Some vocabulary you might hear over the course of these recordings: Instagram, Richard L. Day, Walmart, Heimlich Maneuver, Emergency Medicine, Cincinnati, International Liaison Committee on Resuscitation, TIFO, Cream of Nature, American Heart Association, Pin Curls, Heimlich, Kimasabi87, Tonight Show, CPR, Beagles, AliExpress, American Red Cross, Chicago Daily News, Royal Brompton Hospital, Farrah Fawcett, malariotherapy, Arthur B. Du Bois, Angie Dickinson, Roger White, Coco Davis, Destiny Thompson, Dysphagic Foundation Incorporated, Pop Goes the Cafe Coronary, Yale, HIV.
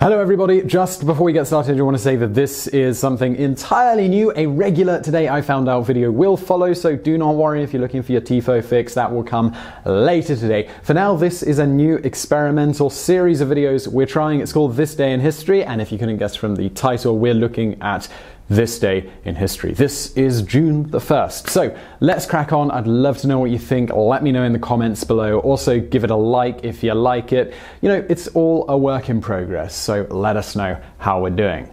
Hello everybody, just before we get started I want to say that this is something entirely new. A regular Today I Found Out video will follow, so do not worry if you're looking for your TIFO fix, that will come later today. For now, this is a new experimental series of videos we're trying. It's called This Day in History, and if you couldn't guess from the title, we're looking at this day in history. This is June the 1st. So let's crack on. I'd love to know what you think. Let me know in the comments below. Also give it a like if you like it. You know, it's all a work in progress, so let us know how we're doing.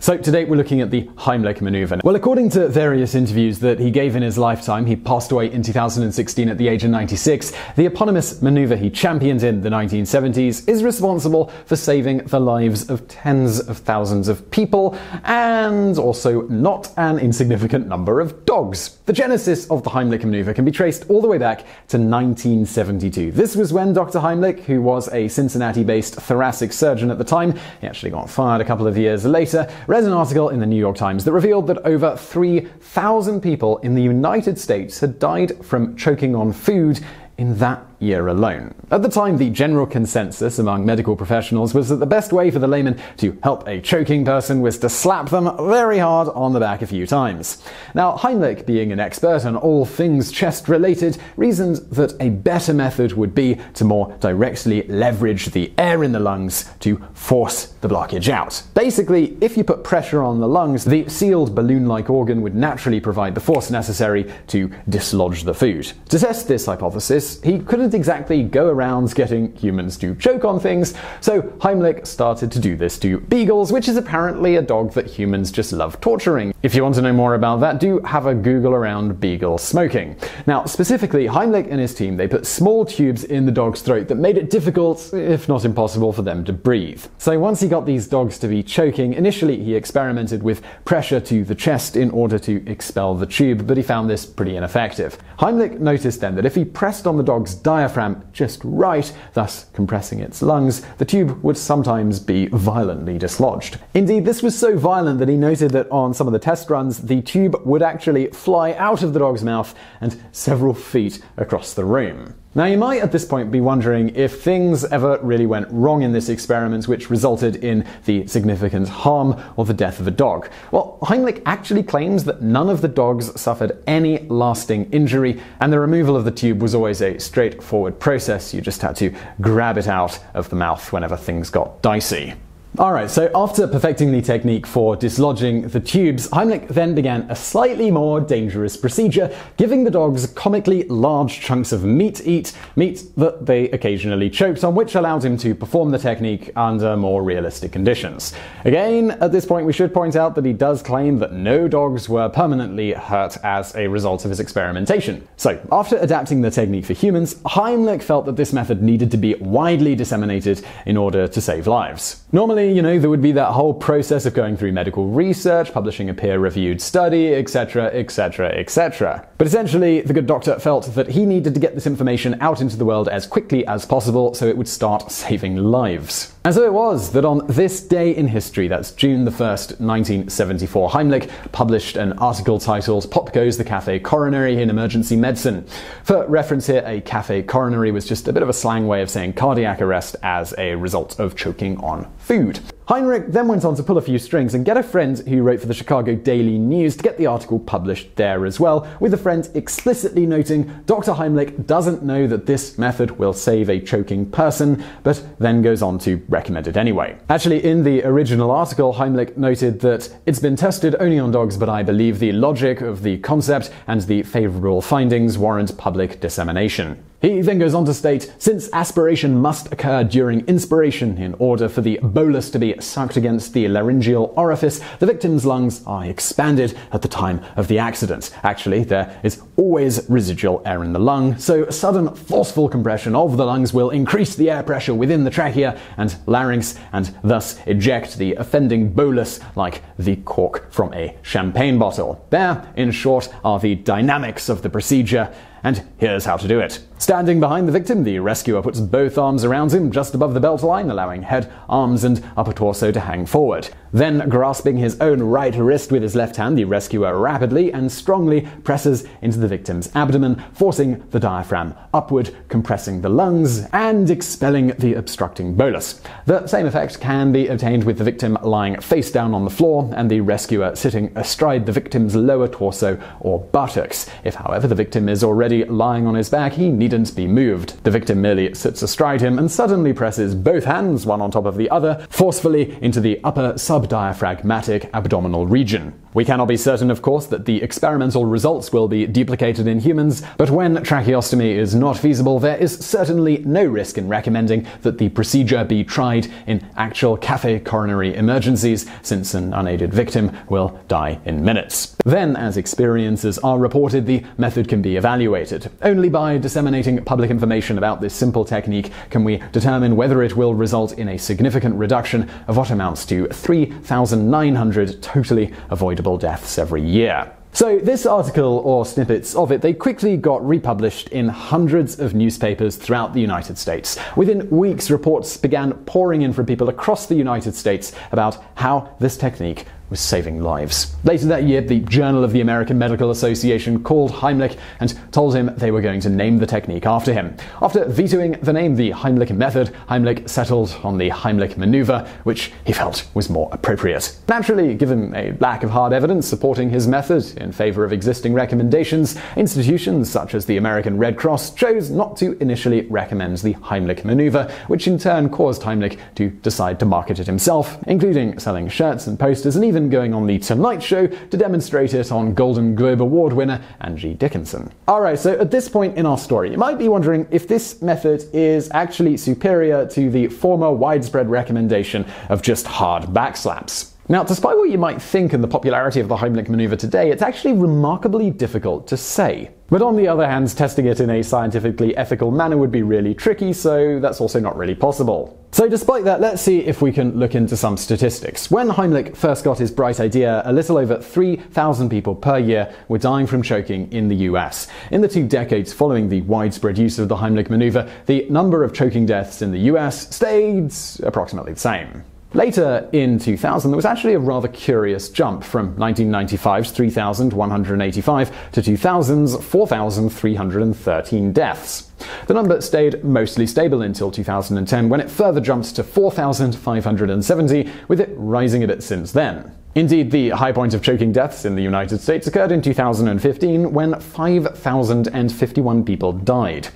So today we're looking at the Heimlich Maneuver. Well, according to various interviews that he gave in his lifetime, he passed away in 2016 at the age of 96, the eponymous maneuver he championed in the 1970s is responsible for saving the lives of tens of thousands of people, and also not an insignificant number of dogs. The genesis of the Heimlich Maneuver can be traced all the way back to 1972. This was when Dr. Heimlich, who was a Cincinnati-based thoracic surgeon at the time, he actually got fired a couple of years later, read an article in the New York Times that revealed that over 3,000 people in the United States had died from choking on food in that year alone. At the time, the general consensus among medical professionals was that the best way for the layman to help a choking person was to slap them very hard on the back a few times. Now, Heimlich, being an expert on all things chest-related, reasoned that a better method would be to more directly leverage the air in the lungs to force the blockage out. Basically, if you put pressure on the lungs, the sealed balloon-like organ would naturally provide the force necessary to dislodge the food. To test this hypothesis, he couldn't exactly go around getting humans to choke on things, so Heimlich started to do this to Beagles, which is apparently a dog that humans just love torturing. If you want to know more about that, do have a Google around Beagle smoking. Now, specifically, Heimlich and his team, they put small tubes in the dog's throat that made it difficult, if not impossible, for them to breathe. So once he got these dogs to be choking, initially he experimented with pressure to the chest in order to expel the tube, but he found this pretty ineffective. Heimlich noticed then that if he pressed on the dog's diaphragm just right, thus compressing its lungs, the tube would sometimes be violently dislodged. Indeed, this was so violent that he noted that on some of the test runs, the tube would actually fly out of the dog's mouth and several feet across the room. Now, you might at this point be wondering if things ever really went wrong in this experiment, which resulted in the significant harm or the death of a dog. Well, Heimlich actually claims that none of the dogs suffered any lasting injury, and the removal of the tube was always a straightforward process. You just had to grab it out of the mouth whenever things got dicey. Alright, so after perfecting the technique for dislodging the tubes, Heimlich then began a slightly more dangerous procedure, giving the dogs comically large chunks of meat eat, meat that they occasionally choked on, which allowed him to perform the technique under more realistic conditions. Again, at this point we should point out that he does claim that no dogs were permanently hurt as a result of his experimentation. So, after adapting the technique for humans, Heimlich felt that this method needed to be widely disseminated in order to save lives. Normally, you know, there would be that whole process of going through medical research, publishing a peer-reviewed study, etc, etc, etc. But essentially, the good doctor felt that he needed to get this information out into the world as quickly as possible so it would start saving lives. And so it was that on this day in history, that's June the 1st, 1974, Heimlich published an article titled "Pop Goes the Cafe Coronary in Emergency Medicine." For reference here, a cafe coronary was just a bit of a slang way of saying cardiac arrest as a result of choking on food. Heimlich then went on to pull a few strings and get a friend who wrote for the Chicago Daily News to get the article published there as well, with a friend explicitly noting Dr. Heimlich doesn't know that this method will save a choking person, but then goes on to recommend it anyway. Actually, in the original article, Heimlich noted that it's been tested only on dogs, but I believe the logic of the concept and the favorable findings warrant public dissemination. He then goes on to state, since aspiration must occur during inspiration in order for the bolus to be sucked against the laryngeal orifice, the victim's lungs are expanded at the time of the accident. Actually, there is always residual air in the lung, so sudden forceful compression of the lungs will increase the air pressure within the trachea and larynx and thus eject the offending bolus like the cork from a champagne bottle. There, in short, are the dynamics of the procedure, and here's how to do it. Standing behind the victim, the rescuer puts both arms around him just above the belt line, allowing head, arms, and upper torso to hang forward. Then, grasping his own right wrist with his left hand, the rescuer rapidly and strongly presses into the victim's abdomen, forcing the diaphragm upward, compressing the lungs, and expelling the obstructing bolus. The same effect can be obtained with the victim lying face down on the floor and the rescuer sitting astride the victim's lower torso or buttocks. If, however, the victim is already lying on his back, he needn't be moved. The victim merely sits astride him and suddenly presses both hands, one on top of the other, forcefully into the upper subdiaphragmatic abdominal region. We cannot be certain, of course, that the experimental results will be duplicated in humans, but when tracheostomy is not feasible, there is certainly no risk in recommending that the procedure be tried in actual cafe coronary emergencies, since an unaided victim will die in minutes. Then, as experiences are reported, the method can be evaluated. Only by disseminating public information about this simple technique can we determine whether it will result in a significant reduction of what amounts to 3,900 totally avoidable deaths every year. So this article, or snippets of it, they quickly got republished in hundreds of newspapers throughout the United States. Within weeks, reports began pouring in from people across the United States about how this technique was saving lives. Later that year, the Journal of the American Medical Association called Heimlich and told him they were going to name the technique after him. After vetoing the name, the Heimlich method, Heimlich settled on the Heimlich maneuver, which he felt was more appropriate. Naturally, given a lack of hard evidence supporting his method in favor of existing recommendations, institutions such as the American Red Cross chose not to initially recommend the Heimlich maneuver, which in turn caused Heimlich to decide to market it himself, including selling shirts and posters and even going on the Tonight Show to demonstrate it on Golden Globe Award winner Angie Dickinson. Alright, so at this point in our story, you might be wondering if this method is actually superior to the former widespread recommendation of just hard backslaps. Now, despite what you might think and the popularity of the Heimlich maneuver today, it's actually remarkably difficult to say. But on the other hand, testing it in a scientifically ethical manner would be really tricky, so that's also not really possible. So despite that, let's see if we can look into some statistics. When Heimlich first got his bright idea, a little over 3,000 people per year were dying from choking in the US. In the 2 decades following the widespread use of the Heimlich maneuver, the number of choking deaths in the US stayed approximately the same. Later, in 2000, there was actually a rather curious jump from 1995's 3,185 to 2000's 4,313 deaths. The number stayed mostly stable until 2010, when it further jumped to 4,570, with it rising a bit since then. Indeed, the high point of choking deaths in the United States occurred in 2015, when 5,051 people died.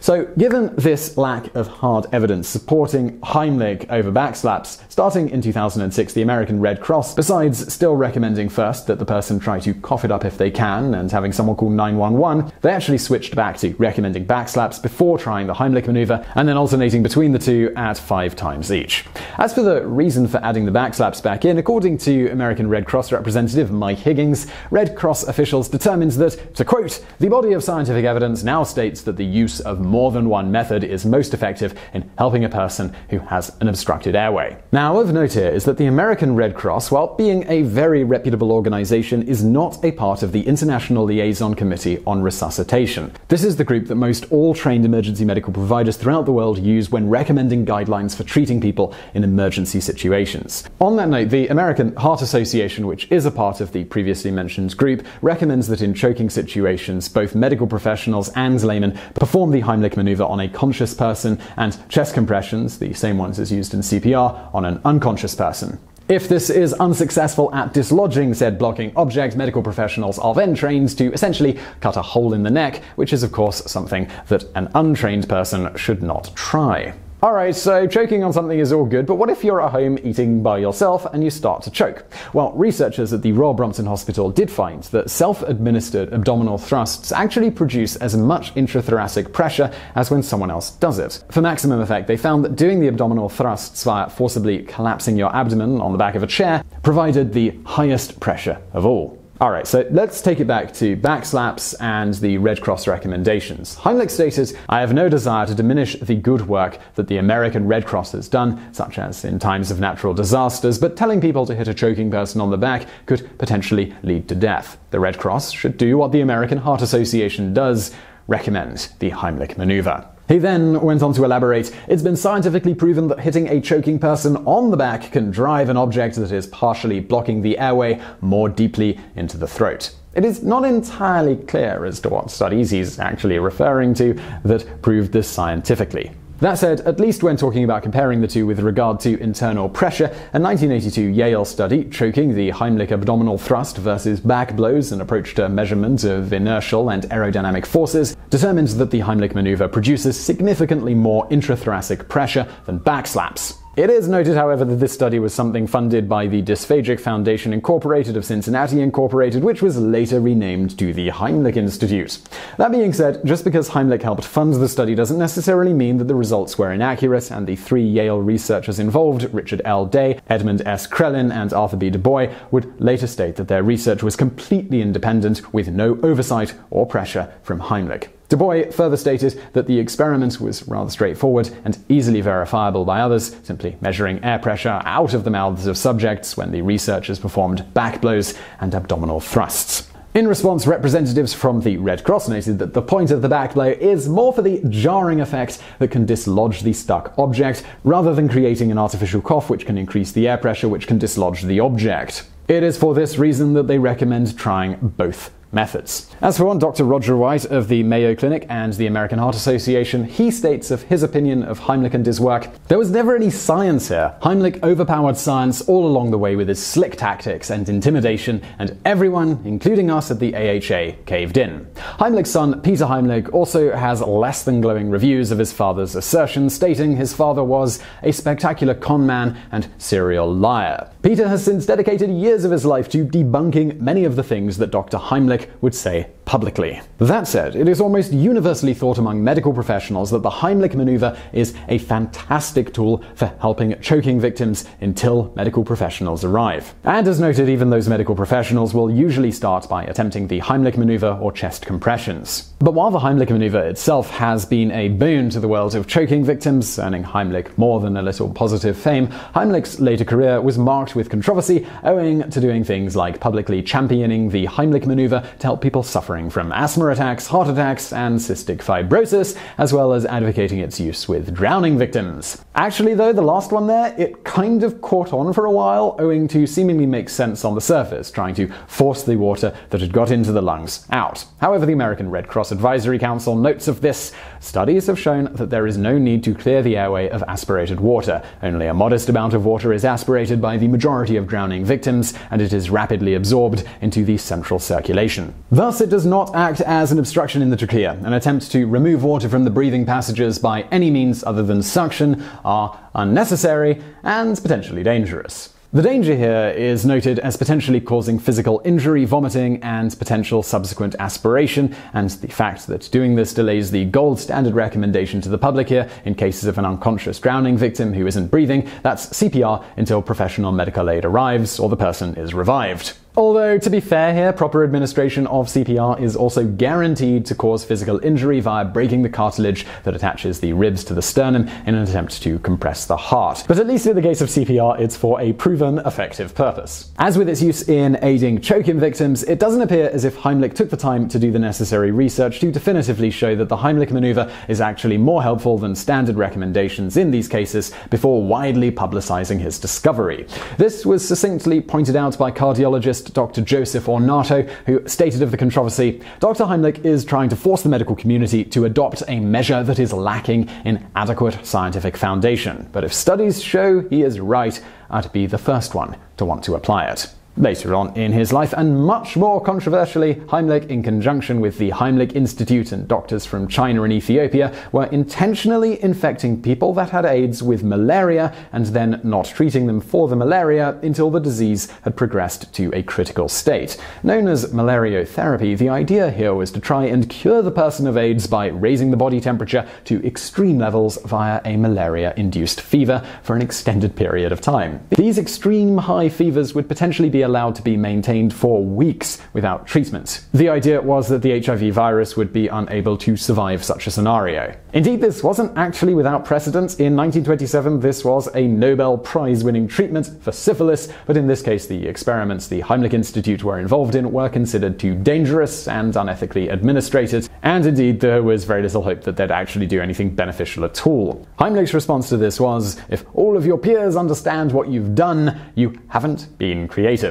So, given this lack of hard evidence supporting Heimlich over backslaps, starting in 2006, the American Red Cross, besides still recommending first that the person try to cough it up if they can and having someone call 911, they actually switched back to recommending backslaps before trying the Heimlich maneuver, and then alternating between the two at 5 times each. As for the reason for adding the backslaps back in, according to American Red Cross representative Mike Higgins, Red Cross officials determined that, to quote, "the body of scientific evidence now states that the use of more than one method is most effective in helping a person who has an obstructed airway." Now, of note here is that the American Red Cross, while being a very reputable organization, is not a part of the International Liaison Committee on Resuscitation. This is the group that most all trained emergency medical providers throughout the world use when recommending guidelines for treating people in emergency situations. On that note, the American Heart Association, which is a part of the previously mentioned group, recommends that in choking situations, both medical professionals and laymen perform the Heimlich maneuver on a conscious person, and chest compressions, the same ones as used in CPR, on an unconscious person. If this is unsuccessful at dislodging said blocking object, medical professionals are then trained to essentially cut a hole in the neck, which is of course something that an untrained person should not try. Alright, so choking on something is all good, but what if you're at home eating by yourself and you start to choke? Well, researchers at the Royal Brompton Hospital did find that self-administered abdominal thrusts actually produce as much intrathoracic pressure as when someone else does it. For maximum effect, they found that doing the abdominal thrusts via forcibly collapsing your abdomen on the back of a chair provided the highest pressure of all. Alright, so let's take it back to backslaps and the Red Cross recommendations. Heimlich stated, "I have no desire to diminish the good work that the American Red Cross has done, such as in times of natural disasters, but telling people to hit a choking person on the back could potentially lead to death. The Red Cross should do what the American Heart Association does, recommend the Heimlich maneuver. He then went on to elaborate, "It's been scientifically proven that hitting a choking person on the back can drive an object that is partially blocking the airway more deeply into the throat." It is not entirely clear as to what studies he's actually referring to that proved this scientifically. That said, at least when talking about comparing the two with regard to internal pressure, a 1982 Yale study, Choking, the Heimlich Abdominal Thrust versus Back Blows, an approach to measurement of inertial and aerodynamic forces, determined that the Heimlich maneuver produces significantly more intrathoracic pressure than back slaps. It is noted, however, that this study was something funded by the Dysphagic Foundation Incorporated of Cincinnati Incorporated, which was later renamed to the Heimlich Institute. That being said, just because Heimlich helped fund the study doesn't necessarily mean that the results were inaccurate, and the three Yale researchers involved, Richard L. Day, Edmund S. Krellin, and Arthur B. Du Bois, would later state that their research was completely independent, with no oversight or pressure from Heimlich. Du Bois further stated that the experiment was rather straightforward and easily verifiable by others, simply measuring air pressure out of the mouths of subjects when the researchers performed back blows and abdominal thrusts. In response, representatives from the Red Cross noted that the point of the back blow is more for the jarring effect that can dislodge the stuck object, rather than creating an artificial cough which can increase the air pressure which can dislodge the object. It is for this reason that they recommend trying both methods. As for one Dr. Roger White of the Mayo Clinic and the American Heart Association, he states of his opinion of Heimlich and his work, "There was never any science here. Heimlich overpowered science all along the way with his slick tactics and intimidation, and everyone, including us at the AHA, caved in." Heimlich's son, Peter Heimlich, also has less than glowing reviews of his father's assertion, stating his father was a spectacular con man and serial liar. Peter has since dedicated years of his life to debunking many of the things that Dr. Heimlich would say publicly. That said, it is almost universally thought among medical professionals that the Heimlich maneuver is a fantastic tool for helping choking victims until medical professionals arrive. And as noted, even those medical professionals will usually start by attempting the Heimlich maneuver or chest compressions. But while the Heimlich maneuver itself has been a boon to the world of choking victims, earning Heimlich more than a little positive fame, Heimlich's later career was marked with controversy owing to doing things like publicly championing the Heimlich maneuver to help people suffering from asthma attacks, heart attacks, and cystic fibrosis, as well as advocating its use with drowning victims. Actually though, the last one there, it kind of caught on for a while, owing to seemingly make sense on the surface, trying to force the water that had got into the lungs out. However, the American Red Cross Advisory Council notes of this, "Studies have shown that there is no need to clear the airway of aspirated water. Only a modest amount of water is aspirated by the majority of drowning victims, and it is rapidly absorbed into the central circulation." Thus, it does not act as an obstruction in the trachea. An attempt to remove water from the breathing passages by any means other than suction are unnecessary and potentially dangerous. The danger here is noted as potentially causing physical injury, vomiting, and potential subsequent aspiration, and the fact that doing this delays the gold standard recommendation to the public here in cases of an unconscious drowning victim who isn't breathing, that's CPR until professional medical aid arrives or the person is revived. Although, to be fair here, proper administration of CPR is also guaranteed to cause physical injury via breaking the cartilage that attaches the ribs to the sternum in an attempt to compress the heart. But at least in the case of CPR, it's for a proven effective purpose. As with its use in aiding choking victims, it doesn't appear as if Heimlich took the time to do the necessary research to definitively show that the Heimlich maneuver is actually more helpful than standard recommendations in these cases before widely publicizing his discovery. This was succinctly pointed out by cardiologist Dr. Joseph Ornato, who stated of the controversy, "Dr. Heimlich is trying to force the medical community to adopt a measure that is lacking in adequate scientific foundation. But if studies show he is right, I'd be the first one to want to apply it." Later on in his life, and much more controversially, Heimlich, in conjunction with the Heimlich Institute and doctors from China and Ethiopia, were intentionally infecting people that had AIDS with malaria and then not treating them for the malaria until the disease had progressed to a critical state. Known as malariotherapy, the idea here was to try and cure the person of AIDS by raising the body temperature to extreme levels via a malaria-induced fever for an extended period of time. These extreme high fevers would potentially be be allowed to be maintained for weeks without treatment. The idea was that the HIV virus would be unable to survive such a scenario. Indeed, this wasn't actually without precedent. In 1927, this was a Nobel Prize-winning treatment for syphilis, but in this case, the experiments the Heimlich Institute were involved in were considered too dangerous and unethically administrated, and indeed, there was very little hope that they'd actually do anything beneficial at all. Heimlich's response to this was, if all of your peers understand what you've done, you haven't been creative.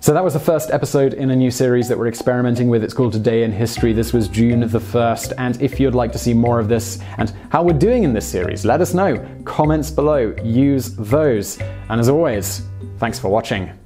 So that was the first episode in a new series that we're experimenting with. It's called Today in History. This was June the 1st, and if you'd like to see more of this and how we're doing in this series, let us know. Comments below, use those. And as always, thanks for watching.